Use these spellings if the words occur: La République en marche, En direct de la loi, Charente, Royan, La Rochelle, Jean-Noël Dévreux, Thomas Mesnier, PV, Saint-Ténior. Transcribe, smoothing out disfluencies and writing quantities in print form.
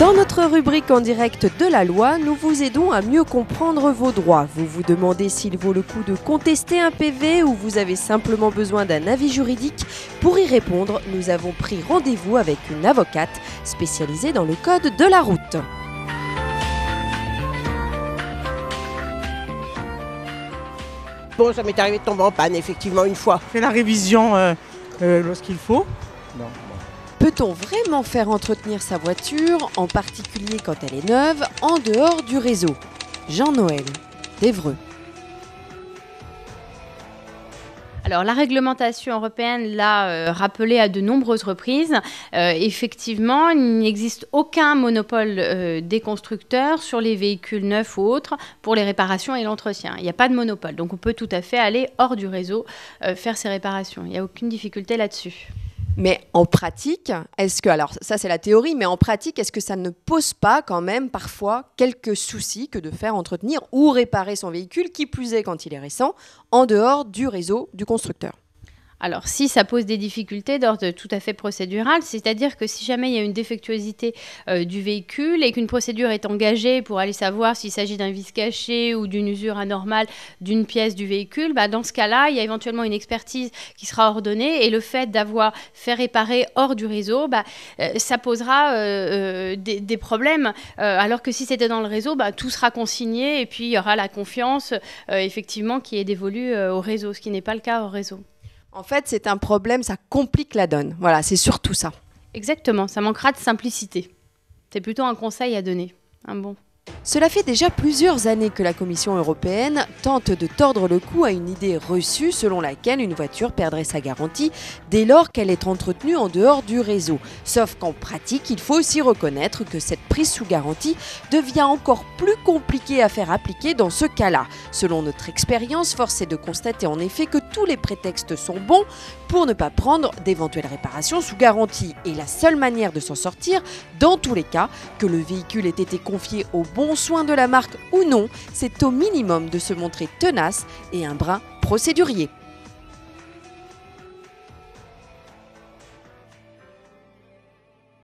Dans notre rubrique en direct de la loi, nous vous aidons à mieux comprendre vos droits. Vous vous demandez s'il vaut le coup de contester un PV ou vous avez simplement besoin d'un avis juridique. Pour y répondre, nous avons pris rendez-vous avec une avocate spécialisée dans le code de la route. Bon, ça m'est arrivé de tomber en panne, effectivement, une fois. Fais la révision lorsqu'il faut. Non. Peut-on vraiment faire entretenir sa voiture, en particulier quand elle est neuve, en dehors du réseau? Jean-Noël Dévreux. Alors la réglementation européenne l'a rappelé à de nombreuses reprises. Effectivement, il n'existe aucun monopole des constructeurs sur les véhicules neufs ou autres pour les réparations et l'entretien. Il n'y a pas de monopole, donc on peut tout à fait aller hors du réseau faire ses réparations. Il n'y a aucune difficulté là-dessus. Mais en pratique, est-ce que, alors ça c'est la théorie, mais en pratique, est-ce que ça ne pose pas quand même parfois quelques soucis que de faire entretenir ou réparer son véhicule, qui plus est quand il est récent, en dehors du réseau du constructeur ? Alors, si ça pose des difficultés d'ordre tout à fait procédural, c'est-à-dire que si jamais il y a une défectuosité du véhicule et qu'une procédure est engagée pour aller savoir s'il s'agit d'un vice caché ou d'une usure anormale d'une pièce du véhicule, bah, dans ce cas-là, il y a éventuellement une expertise qui sera ordonnée et le fait d'avoir fait réparer hors du réseau, bah, ça posera des problèmes. Alors que si c'était dans le réseau, bah, tout sera consigné et puis il y aura la confiance effectivement qui est dévolue au réseau, ce qui n'est pas le cas hors réseau. En fait, c'est un problème, ça complique la donne. Voilà, c'est surtout ça. Exactement, ça manquera de simplicité. C'est plutôt un conseil à donner. Un bon. Cela fait déjà plusieurs années que la Commission européenne tente de tordre le cou à une idée reçue selon laquelle une voiture perdrait sa garantie dès lors qu'elle est entretenue en dehors du réseau. Sauf qu'en pratique, il faut aussi reconnaître que cette prise sous garantie devient encore plus compliquée à faire appliquer dans ce cas-là. Selon notre expérience, force est de constater en effet que tous les prétextes sont bons pour ne pas prendre d'éventuelles réparations sous garantie. Et la seule manière de s'en sortir, dans tous les cas, que le véhicule ait été confié au bon soin de la marque ou non, c'est au minimum de se montrer tenace et un brin procédurier.